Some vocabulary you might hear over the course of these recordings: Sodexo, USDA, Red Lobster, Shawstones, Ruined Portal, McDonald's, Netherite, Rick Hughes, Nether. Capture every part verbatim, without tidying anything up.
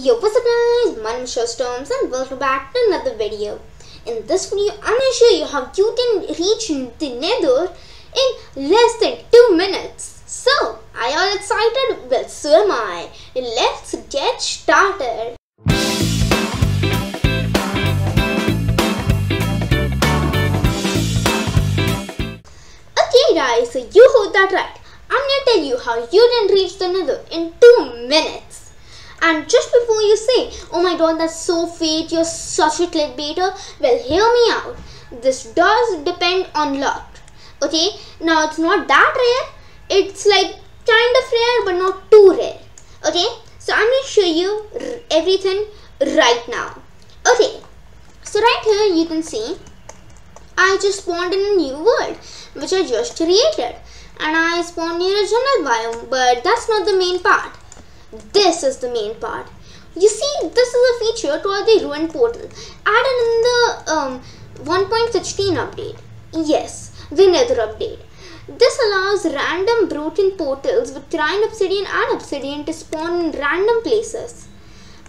Yo, what's up guys, my name is Shawstones and welcome back to another video. In this video, I'm going to show you how you can reach the Nether in less than two minutes. So, are you all excited? Well, so am I. Let's get started. Okay guys, so you heard that right. I'm going to tell you how you can reach the Nether in two minutes. And just before you say, oh my god, that's so fake, you're such a clickbaiter, well, hear me out. This does depend on luck, okay? Now, it's not that rare. It's like kind of rare, but not too rare, okay? So, I'm going to show you everything right now. Okay, so right here, you can see, I just spawned in a new world, which I just created. And I spawned near a jungle biome, but that's not the main part. This is the main part. You see, this is a feature called the Ruined Portal, added in the um, one point sixteen update. Yes, the Nether update. This allows random broken portals with grind obsidian and obsidian to spawn in random places,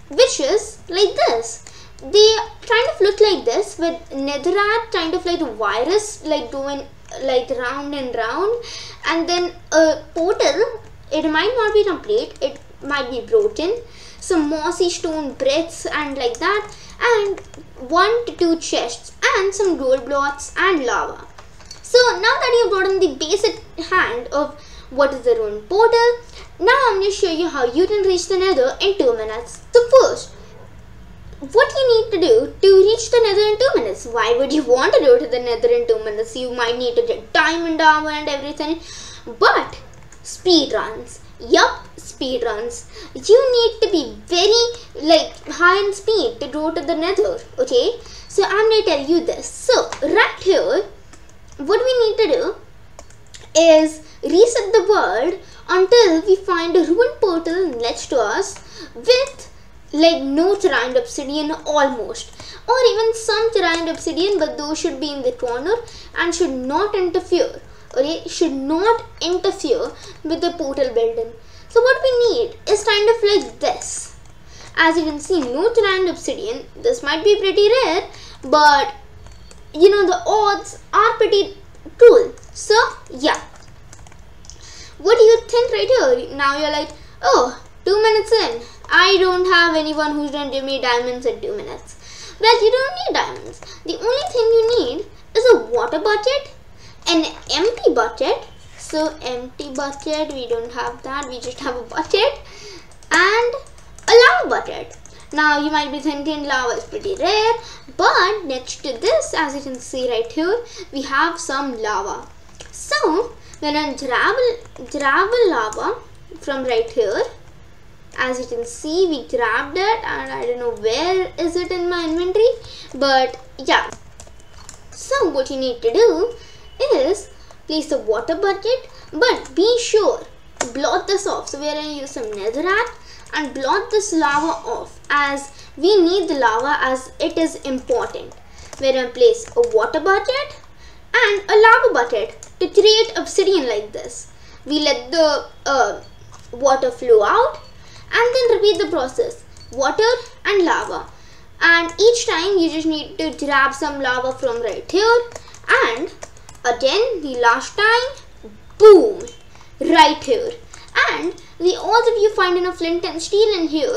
which is like this. They kind of look like this, with Netherite kind of like the virus, like going like round and round, and then a portal. It might not be complete. It might be broken, some mossy stone bricks and like that, and one to two chests and some gold blocks and lava. So now that you've gotten the basic hand of what is the Ruined Portal, now I'm going to show you how you can reach the Nether in two minutes. So first, what you need to do to reach the Nether in two minutes, why would you want to go to the Nether in two minutes? You might need to get diamond armor and everything, but speedruns. Yup, speedruns. You need to be very like high in speed to go to the Nether, okay? So I'm gonna tell you this. So right here, what we need to do is reset the world until we find a ruined portal next to us with like no grind obsidian almost, or even some grind obsidian, but those should be in the corner and should not interfere. Okay, should not interfere with the portal building. So what we need is kind of like this. As you can see, no grind obsidian. This might be pretty rare, but you know the odds are pretty cool. So yeah, what do you think right here? Now you're like, oh, two minutes in, I don't have anyone who's gonna give me diamonds in two minutes. Well, you don't need diamonds. The only thing you need is a water bucket. An empty bucket. So empty bucket, we don't have that, we just have a bucket and a lava bucket. Now you might be thinking lava is pretty rare, but next to this, as you can see right here, we have some lava. So when I grab, grab a lava from right here, as you can see, we grabbed it, and I don't know where is it in my inventory, but yeah. So what you need to do is place a water bucket, but be sure to blot this off. So we are going to use some netherite and blot this lava off, as we need the lava as it is important. We're going to place a water bucket and a lava bucket to create obsidian like this. We let the uh, water flow out and then repeat the process, water and lava. And each time you just need to grab some lava from right here, and again the last time, boom, right here. And the odds of you finding a flint and steel in here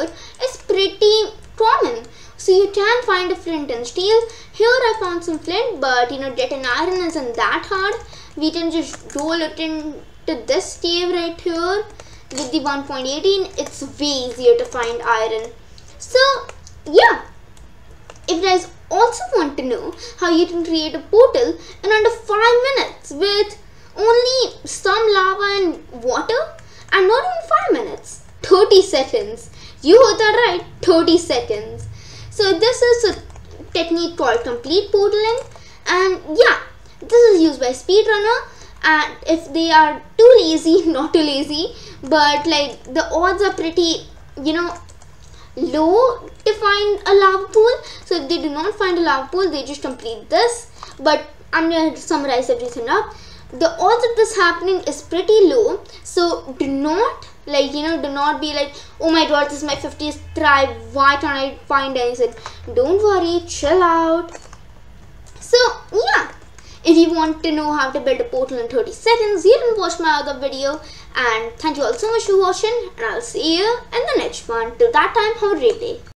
is pretty common, so you can find a flint and steel. Here I found some flint, but you know getting iron isn't that hard. We can just go look into this cave right here. With the one point eighteen, it's way easier to find iron. So yeah, if there's also want to know how you can create a portal in under five minutes with only some lava and water, and not even five minutes, thirty seconds. You heard that right, thirty seconds. So this is a technique called complete portaling, and yeah, this is used by speedrunner, and if they are too lazy, not too lazy, but like the odds are pretty, you know, low to find a lava pool. So if they do not find a lava pool, they just complete this. But I'm going to summarize everything up. The odds of this happening is pretty low, so do not Like, you know, do not be like, oh my god, this is my fiftieth try, why can't I find anything? Don't worry, chill out. So yeah, if you want to know how to build a portal in thirty seconds, you can watch my other video. And thank you all so much for watching, and I'll see you in the next one. Till that time, have a great day.